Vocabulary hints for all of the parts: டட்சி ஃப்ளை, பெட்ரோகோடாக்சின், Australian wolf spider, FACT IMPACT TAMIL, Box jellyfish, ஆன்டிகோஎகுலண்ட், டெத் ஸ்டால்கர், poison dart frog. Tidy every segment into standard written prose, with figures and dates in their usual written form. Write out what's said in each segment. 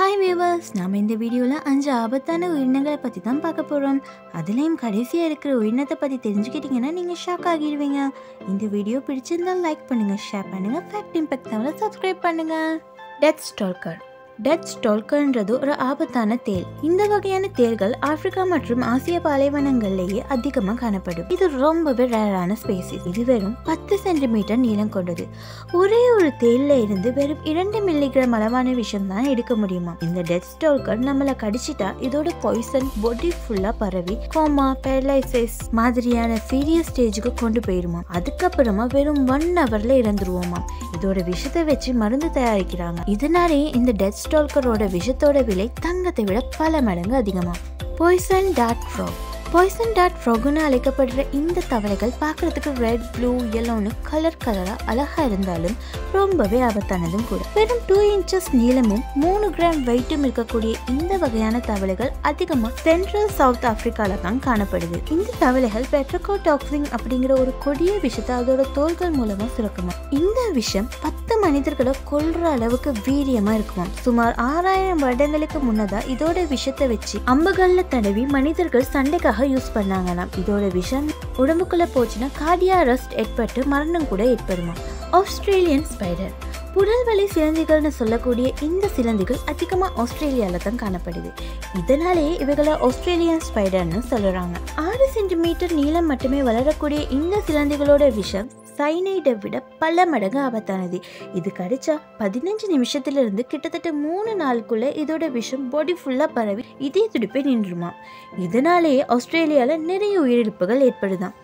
Hi viewers, நாம இந்த வீடியோல 5 ஆபத்தான உயிரினங்களை பத்தி தான் பார்க்க போறோம். அதிலேயும் கடைசியா இருக்கிற உயிரினத்தை பத்தி தெரிஞ்சுக்கிட்டீங்கன்னா நீங்க ஷாக் ஆகிடுவீங்க. இந்த வீடியோ பிடிச்சிருந்தா லைக் பண்ணுங்க, ஷேர் பண்ணுங்க, ஃபேக்ட் இம்பாக்ட் சேனலை சப்ஸ்கிரைப் பண்ணுங்க. டெத் ஸ்டால்கர்ன்றது ஒரு ஆபத்தான தேள். இந்த வகையான தேள்கள் ஆப்பிரிக்கா மற்றும் ஆசிய பாலைவனங்களிலேயே அதிகமாக காணப்படும். இது ரொம்பவே ரேரான ஸ்பீசிஸ். இது வெறும் 10 சென்டிமீட்டர் நீளம் கொண்டது. ஒரே ஒரு தேளில இருந்து வெறும் 2 மில்லிகிராம் அளவான விஷம் தான் எடுக்க முடியுமா? இந்த டெத் ஸ்டால்கர் நம்மளை கடிச்சிட்டா இதோட பாய்சன் பாடி ஃபுல்லா பரவி கோமா, பேரலைசிஸ் மாதிரியான சீரியஸ் ஸ்டேஜுக்கு கொண்டு போயிருமா. அதுக்கப்புறமா வெறும் 1 ஹவர்ல இறந்துருவோமா. இதோட விஷத்தை வச்சு மருந்து தயாரிக்கிறாங்க. இதனாலேயே இந்த டெத் ஸ்டால்கரோட விஷத்தோட விலை தங்கத்தை விட பல மடங்கு அதிகமா. Poison dart frog. Poison dart ஃப்ராக்னு அழைக்கப்படுற இந்த தவளைகள் பார்க்கறதுக்கு ரெட், ப்ளூ, எல்லோன்னு கலராக அழகா இருந்தாலும் ரொம்பவே ஆபத்தானதும் கூட. வெறும் 2 இன்ச்சஸ் நீளமும் 3 கிராம் வெயிட்டும் இருக்கக்கூடிய இந்த வகையான தவளைகள் அதிகமாக சென்ட்ரல் சவுத் ஆப்பிரிக்கால தான் காணப்படுது. இந்த தவளைகள் பெட்ரோகோடாக்சின் அப்படிங்கிற ஒரு கொடிய விஷத்தை அதோட தோள்கள் மூலமா சுரக்குமா. இந்த விஷம் 10 மனிதர்களை கொல்ற அளவுக்கு வீரியமா இருக்குமா. சுமார் 6000 வருடங்களுக்கு முன்னதா இதோட விஷத்தை வச்சு அம்புகள்ல தடவி மனிதர்கள் சண்டைக்காக யூஸ் பண்ணாங்களாம். இதோட விஷம் உடம்புக்குள்ள போச்சுன்னா கார்டியா அரெஸ்ட் ஏற்பட்டு மரணம் கூட ஏற்படுமா. Australian spider. புடல்வலி சிலந்திகள்னு சொல்லக்கூடிய இந்த சிலந்திகள் அதிகமாக ஆஸ்திரேலியாவில் தான் காணப்படுது. இதனாலேயே இவைகளை ஆஸ்திரேலியன் ஸ்பைடர்னு சொல்கிறாங்க. 6 சென்டிமீட்டர் நீளம் மட்டுமே வளரக்கூடிய இந்த சிலந்திகளோட விஷம் சைனைடை விட பல மடங்கு ஆபத்தானது. இது கடிச்சா 15 நிமிஷத்திலிருந்து கிட்டத்தட்ட 3 நாளுக்குள்ளே இதோட விஷம் பாடி ஃபுல்லாக பரவி இதே துடிப்பை நின்றுமா. இதனாலேயே ஆஸ்திரேலியாவில் நிறைய உயிரிழப்புகள் ஏற்படுதான்.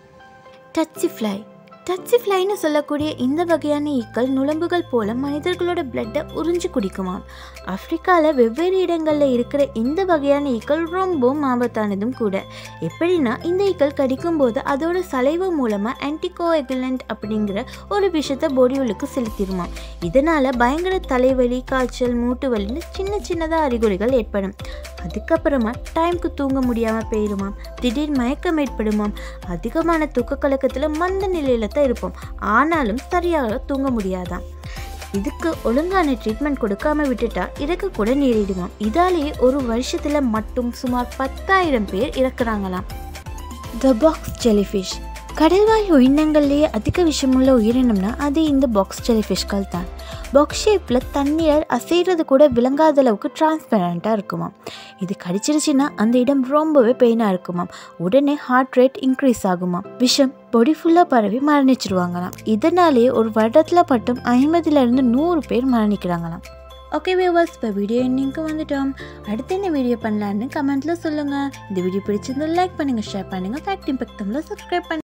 டட்சி ஃப்ளைன்னு சொல்லக்கூடிய இந்த வகையான ஈக்கள் நுழம்புகள் போல மனிதர்களோட பிளட்டை உறிஞ்சு குடிக்குமாம். ஆப்பிரிக்காவில் வெவ்வேறு இடங்களில் இருக்கிற இந்த வகையான ஈக்கள் ரொம்பவும் ஆபத்தானதும் கூட. எப்படின்னா இந்த ஈக்கள் கடிக்கும் போது அதோட சலைவு மூலமாக ஆன்டிகோஎகுலண்ட் அப்படிங்கிற ஒரு விஷத்தை பொடியுளுக்கு செலுத்திடுமா. இதனால் பயங்கர தலைவலி, காய்ச்சல், மூட்டு வலின்னு சின்ன சின்னதாக அறிகுறிகள் ஏற்படும். அதுக்கப்புறமா டைமுக்கு தூங்க முடியாமல் போயிடுமாம். திடீர் மயக்கம் ஏற்படுமாம். அதிகமான தூக்க கலக்கத்தில் மந்த நிலையில் இருப்போம், ஆனாலும் சரியாக தூங்க முடியாதான். இதுக்கு ஒழுங்கான ட்ரீட்மெண்ட் கொடுக்காம விட்டுட்டா இறக்க கூட நேரிடுமாம். இதாலேயே ஒரு வருஷத்துல மட்டும் சுமார் 10,000 பேர் இறக்குறாங்களாம். The box jellyfish. கடல்வாழ் உயிரினங்கள்லேயே அதிக விஷமுள்ள உயிரினம்னா அது இந்த பாக்ஸ் ஜெலிஃபிஷ்கள் தான். பாக்ஸ் ஷேப்பில் தண்ணீர் அசைகிறது கூட விளங்காத அளவுக்கு டிரான்ஸ்பரண்ட்டாக இருக்குமாம். இது கடிச்சிருச்சுன்னா அந்த இடம் ரொம்பவே பெயினாக இருக்குமாம். உடனே ஹார்ட் ரேட் இன்க்ரீஸ் ஆகுமாம். விஷம் பொடி ஃபுல்லாக பரவி மரணிச்சிடுவாங்களாம். இதனாலேயே ஒரு வருடத்தில் மட்டும் 50-100 பேர் மரணிக்கிறாங்களாம். ஓகே வியூவர்ஸ், இப்போ வீடியோ இன்னைக்கும் வந்துட்டோம். அடுத்து என்ன வீடியோ பண்ணலான்னு கமெண்ட்டில் சொல்லுங்கள். இந்த வீடியோ பிடிச்சிருந்தால் லைக் பண்ணுங்கள், ஷேர் பண்ணுங்கள், ஃபேக்ட் இம்பாக்ட் சேனலை சப்ஸ்கிரைப் பண்ணுங்கள்.